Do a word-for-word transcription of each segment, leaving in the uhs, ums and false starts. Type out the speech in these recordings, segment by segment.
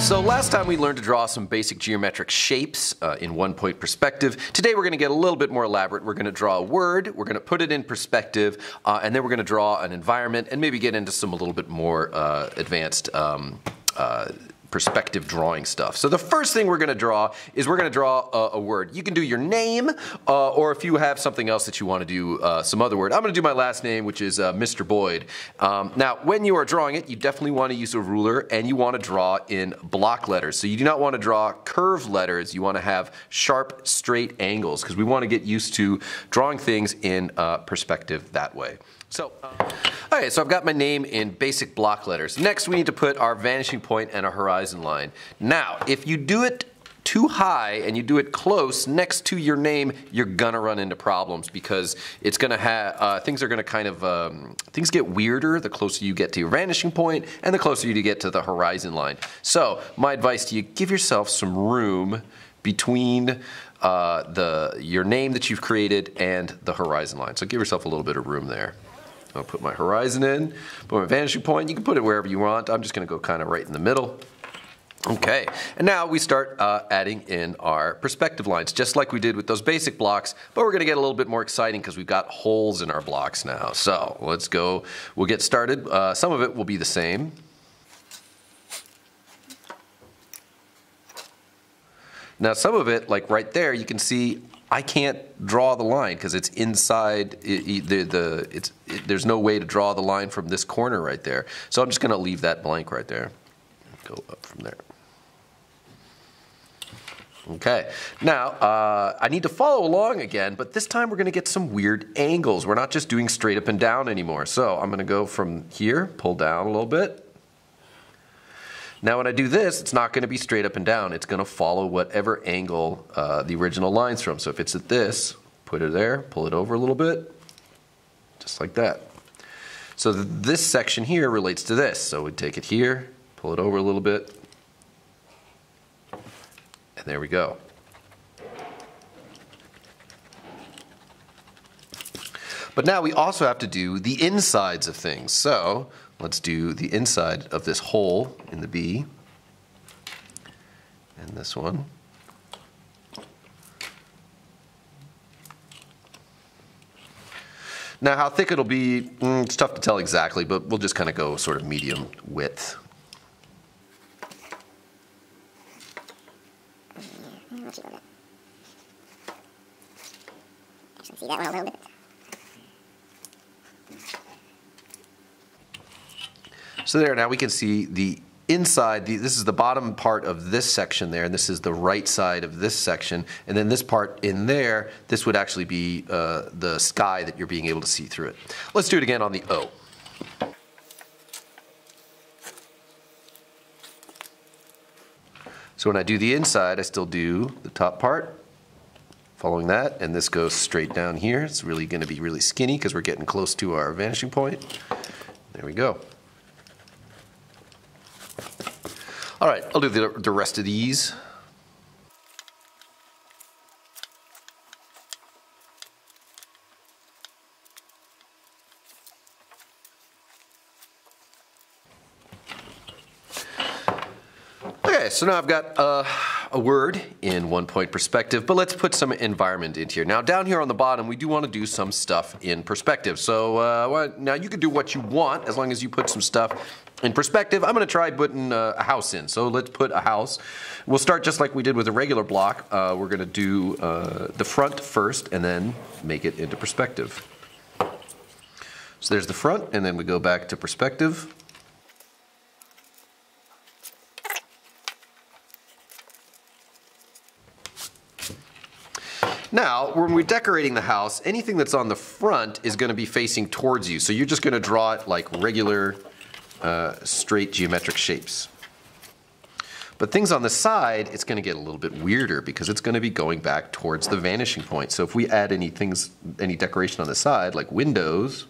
So last time we learned to draw some basic geometric shapes uh, in one point perspective. Today we're going to get a little bit more elaborate. We're going to draw a word, we're going to put it in perspective, uh, and then we're going to draw an environment and maybe get into some a little bit more uh, advanced um, uh, perspective drawing stuff. So the first thing we're going to draw is we're going to draw a, a word. You can do your name, uh, or if you have something else that you want to do, uh, some other word. I'm going to do my last name, which is uh, Mister Boyd. Um, now, when you are drawing it, you definitely want to use a ruler, and you want to draw in block letters. So you do not want to draw curve letters. You want to have sharp, straight angles, because we want to get used to drawing things in uh, perspective that way. So, um, all right, so I've got my name in basic block letters. Next, we need to put our vanishing point and our horizon line. Now, if you do it too high and you do it close next to your name, you're gonna run into problems because it's gonna have, uh, things are gonna kind of, um, things get weirder the closer you get to your vanishing point and the closer you get to the horizon line. So, my advice to you, give yourself some room between uh, the your name that you've created and the horizon line. So give yourself a little bit of room there. I'll put my horizon in, put my vanishing point. You can put it wherever you want. I'm just gonna go kind of right in the middle. Okay, and now we start uh, adding in our perspective lines, just like we did with those basic blocks, but we're gonna get a little bit more exciting because we've got holes in our blocks now. So let's go, we'll get started. Uh, some of it will be the same. Now some of it, like right there, you can see I can't draw the line because it's inside, it, the, the, it's, it, there's no way to draw the line from this corner right there. So I'm just gonna leave that blank right there. Go up from there. Okay, now uh, I need to follow along again, but this time we're gonna get some weird angles. We're not just doing straight up and down anymore. So I'm gonna go from here, pull down a little bit. Now when I do this, it's not gonna be straight up and down. It's gonna follow whatever angle uh, the original line's from. So if it's at this, put it there, pull it over a little bit, just like that. So th this section here relates to this. So we take it here, pull it over a little bit, and there we go. But now we also have to do the insides of things. So let's do the inside of this hole in the B, and this one. Now how thick it'll be, mm, it's tough to tell exactly, but we'll just kind of go sort of medium width. See that one a little bit. So there, now we can see the inside, the, this is the bottom part of this section there, and this is the right side of this section, and then this part in there, this would actually be uh, the sky that you're being able to see through it. Let's do it again on the O. So when I do the inside, I still do the top part, following that, and this goes straight down here. It's really gonna be really skinny because we're getting close to our vanishing point. There we go. All right, I'll do the, the rest of these. Okay, so now I've got uh, a word in one point perspective, but let's put some environment in here. Now down here on the bottom, we do want to do some stuff in perspective. So uh, now you can do what you want as long as you put some stuff in perspective. I'm gonna try putting a house in. So let's put a house. We'll start just like we did with a regular block. Uh, we're gonna do uh, the front first and then make it into perspective. So there's the front and then we go back to perspective. Now, when we're decorating the house, anything that's on the front is gonna be facing towards you. So you're just gonna draw it like regular Uh, straight geometric shapes. But things on the side, it's gonna get a little bit weirder because it's gonna be going back towards the vanishing point. So if we add any things, any decoration on the side, like windows,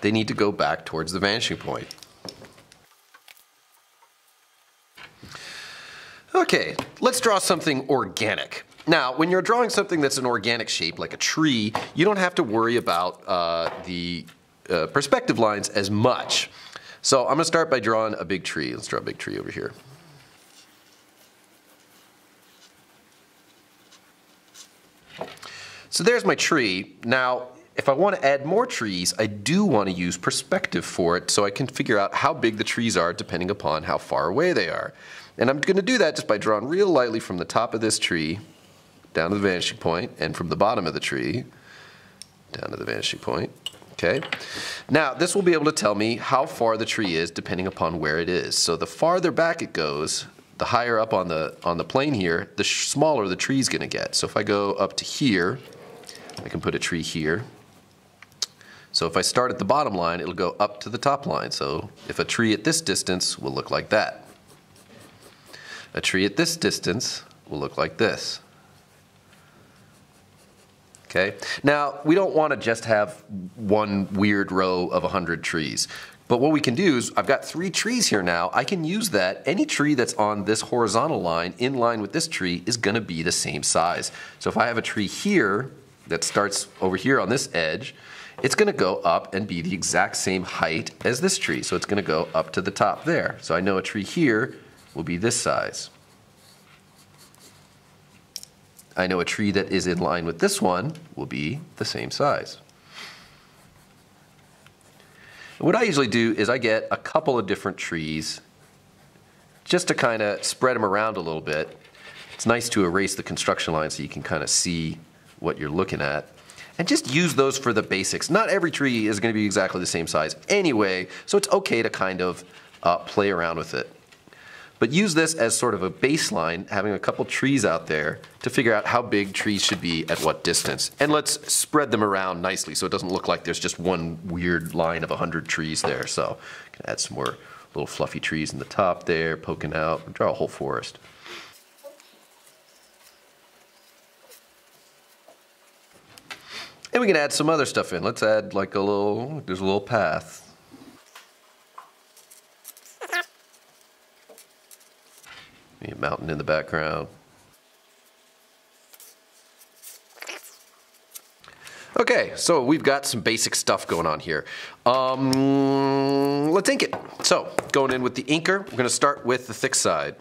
they need to go back towards the vanishing point. Okay, let's draw something organic. Now, when you're drawing something that's an organic shape, like a tree, you don't have to worry about uh, the uh, perspective lines as much. So I'm going to start by drawing a big tree. Let's draw a big tree over here. So there's my tree. Now, if I want to add more trees, I do want to use perspective for it so I can figure out how big the trees are depending upon how far away they are. And I'm going to do that just by drawing real lightly from the top of this tree down to the vanishing point, and from the bottom of the tree down to the vanishing point. Okay. Now, this will be able to tell me how far the tree is depending upon where it is. So the farther back it goes, the higher up on the on the plane here, the smaller the tree is going to get. So if I go up to here, I can put a tree here. So if I start at the bottom line, it'll go up to the top line. So if a tree at this distance will look like that. A tree at this distance will look like this. Okay. Now, we don't want to just have one weird row of one hundred trees. But what we can do is, I've got three trees here now. I can use that. Any tree that's on this horizontal line, in line with this tree, is going to be the same size. So if I have a tree here that starts over here on this edge, it's going to go up and be the exact same height as this tree. So it's going to go up to the top there. So I know a tree here will be this size. I know a tree that is in line with this one will be the same size. What I usually do is I get a couple of different trees just to kind of spread them around a little bit. It's nice to erase the construction line so you can kind of see what you're looking at. And just use those for the basics. Not every tree is going to be exactly the same size anyway, so it's okay to kind of uh, play around with it. But use this as sort of a baseline, having a couple trees out there to figure out how big trees should be at what distance. And let's spread them around nicely so it doesn't look like there's just one weird line of one hundred trees there. So I can add some more little fluffy trees in the top there, poking out, draw a whole forest. And we can add some other stuff in. Let's add like a little, there's a little path. Maybe a mountain in the background. Okay, so we've got some basic stuff going on here. Um, let's ink it. So, going in with the inker, we're going to start with the thick side.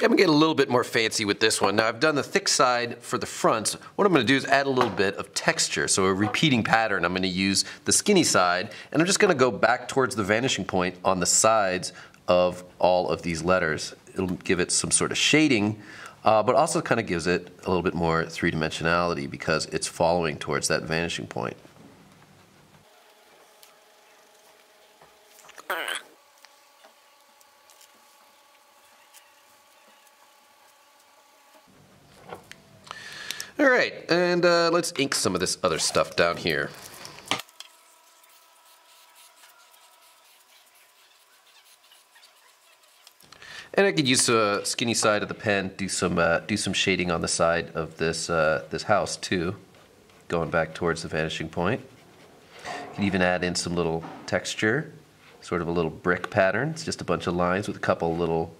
I'm gonna get a little bit more fancy with this one. Now I've done the thick side for the front. What I'm gonna do is add a little bit of texture. So a repeating pattern, I'm gonna use the skinny side, and I'm just gonna go back towards the vanishing point on the sides of all of these letters. It'll give it some sort of shading, uh, but also kind of gives it a little bit more three-dimensionality because it's following towards that vanishing point. All right, and uh, let's ink some of this other stuff down here. And I could use the skinny side of the pen, do some uh, do some shading on the side of this uh, this house too, going back towards the vanishing point. You can even add in some little texture, sort of a little brick pattern. It's just a bunch of lines with a couple little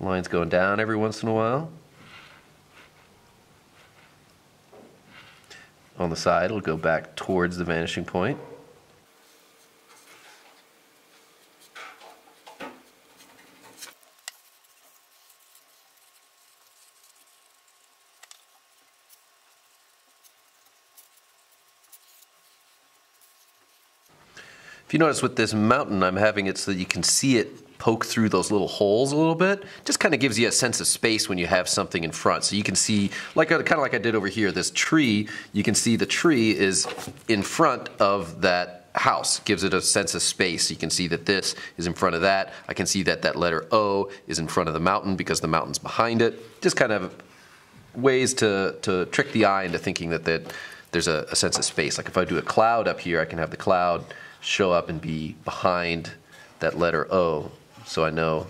lines going down every once in a while. On the side, it'll go back towards the vanishing point. If you notice with this mountain, I'm having it so that you can see it poke through those little holes a little bit. Just kind of gives you a sense of space when you have something in front. So you can see, like kind of like I did over here, this tree, you can see the tree is in front of that house. Gives it a sense of space. You can see that this is in front of that. I can see that that letter O is in front of the mountain because the mountain's behind it. Just kind of ways to, to trick the eye into thinking that, that there's a, a sense of space. Like if I do a cloud up here, I can have the cloud show up and be behind that letter O. So I know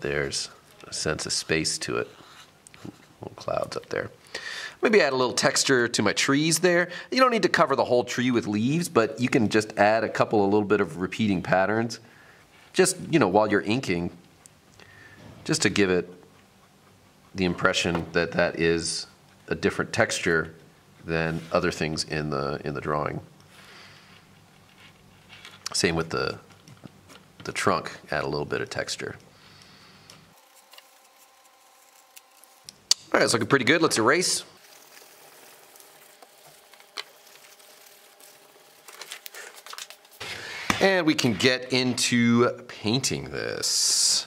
there's a sense of space to it. Little clouds up there. Maybe add a little texture to my trees there. You don't need to cover the whole tree with leaves, but you can just add a couple, a little bit of repeating patterns. Just, you know, while you're inking, just to give it the impression that that is a different texture than other things in the in the drawing. Same with the the trunk, add a little bit of texture. All right, it's looking pretty good. Let's erase. And we can get into painting this.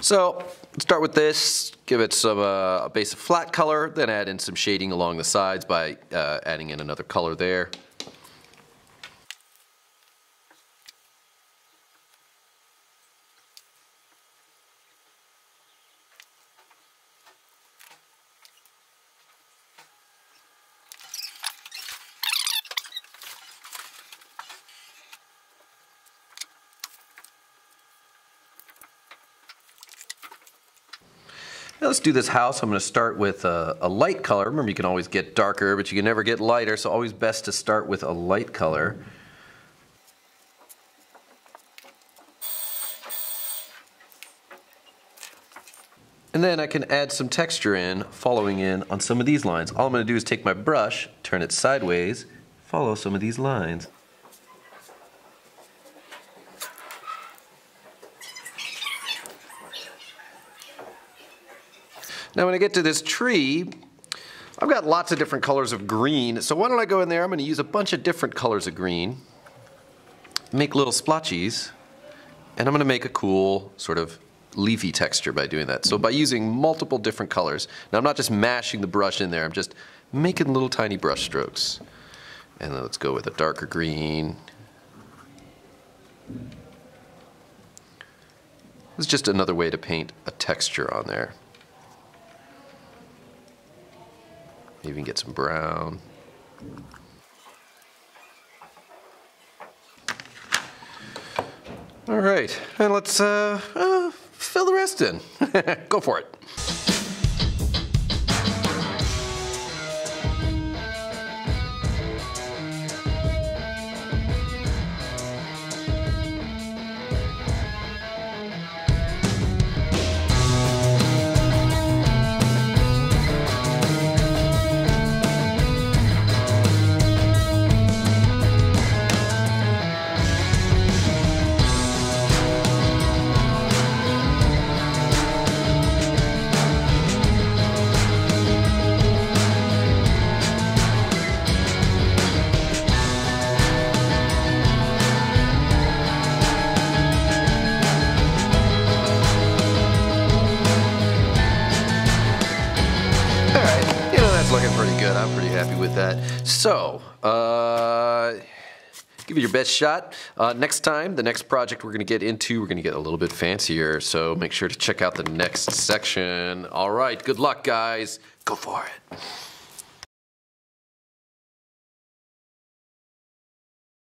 So let's start with this, give it some, uh, a base of flat color, then add in some shading along the sides by uh, adding in another color there. Now let's do this house. I'm going to start with a, a light color. Remember, you can always get darker, but you can never get lighter, so always best to start with a light color. And then I can add some texture in, following in on some of these lines. All I'm going to do is take my brush, turn it sideways, follow some of these lines. Now when I get to this tree, I've got lots of different colors of green, so why don't I go in there, I'm gonna use a bunch of different colors of green, make little splotches, and I'm gonna make a cool sort of leafy texture by doing that. So by using multiple different colors, now I'm not just mashing the brush in there, I'm just making little tiny brush strokes. And then let's go with a darker green. It's just another way to paint a texture on there. Maybe we can get some brown. All right, and let's uh, uh, fill the rest in. Go for it. I'm pretty happy with that. So, uh, give it your best shot. Uh, next time, the next project we're gonna get into, we're gonna get a little bit fancier, so make sure to check out the next section. All right, good luck, guys. Go for it.